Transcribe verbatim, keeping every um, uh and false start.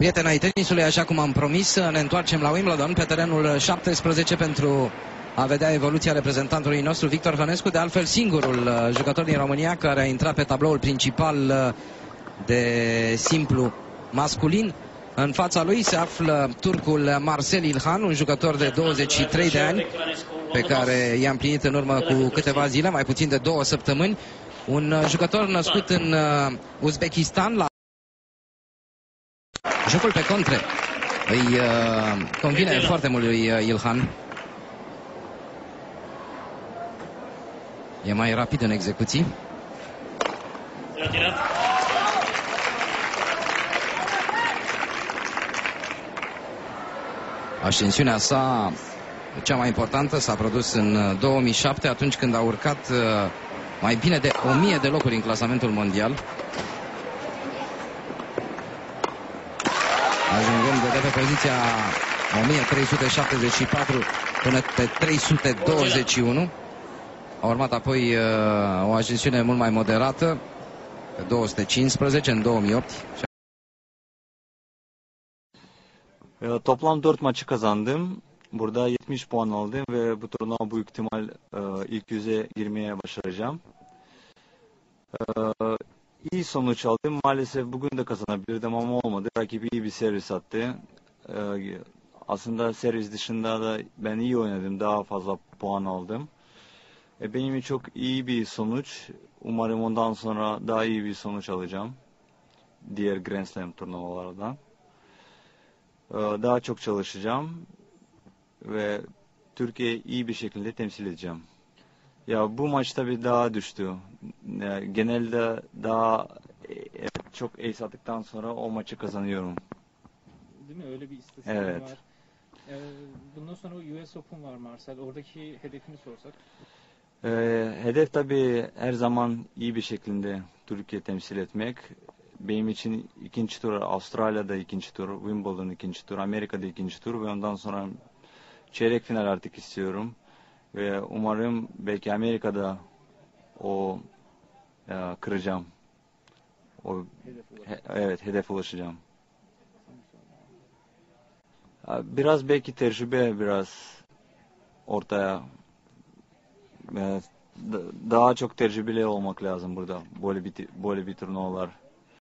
Prieteni ai tenisului, așa cum am promis, ne întoarcem la Wimbledon pe terenul șaptesprezece pentru a vedea evoluția reprezentantului nostru Victor Hănescu, de altfel singurul jucător din România care a intrat pe tabloul principal de simplu masculin. În fața lui se află turcul Marsel Ilhan, un jucător de douăzeci și trei de ani, pe care i-a împlinit în urmă cu câteva zile, mai puțin de două săptămâni. Un jucător născut în Uzbekistan. La jocul pe contre îi uh, convine foarte mult lui Ilhan. E mai rapid în execuții. Ascensiunea sa, cea mai importantă, s-a produs în două mii șapte, atunci când a urcat uh, mai bine de o mie de locuri în clasamentul mondial, ajungând de pe poziția o mie trei sute șaptezeci și patru până pe trei sute douăzeci și unu. A urmat apoi uh, o ascensiune mult mai moderată, pe două sute cincisprezece în două mii opt. E, toplam dört maçı kazandım. Burada yetmiş puan aldım ve bu turnuva büyük ihtimal e, ilk yüze girmeye başaracağım. E, iyi sonuç aldım. Maalesef bugün de kazanabilirdim ama olmadı. Rakibi iyi bir servis attı. E, aslında servis dışında da ben iyi oynadım. Daha fazla puan aldım. E, benim için çok iyi bir sonuç. Umarım ondan sonra daha iyi bir sonuç alacağım. Diğer Grand Slam turnuvalardan. E, daha çok çalışacağım ve Türkiye'yi iyi bir şekilde temsil edeceğim. Ya bu maç tabii daha düştü. Yani genelde daha evet, çok ace attıktan sonra o maçı kazanıyorum. Değil mi? Öyle bir istatistik evet. Var. Ee, bundan sonra U S Open var Marsel. Oradaki hedefini sorsak? Ee, hedef tabii her zaman iyi bir şekilde Türkiye temsil etmek. Benim için ikinci tur Avustralya'da ikinci tur, Wimbledon ikinci tur, Amerika'da ikinci tur ve ondan sonra çeyrek final artık istiyorum ve umarım belki Amerika'da o e, kıracağım. O he, evet hedef ulaşacağım. Biraz belki tecrübe biraz ortaya e, daha çok tecrübeli olmak lazım burada. Böyle bir böyle bir turnuvalar.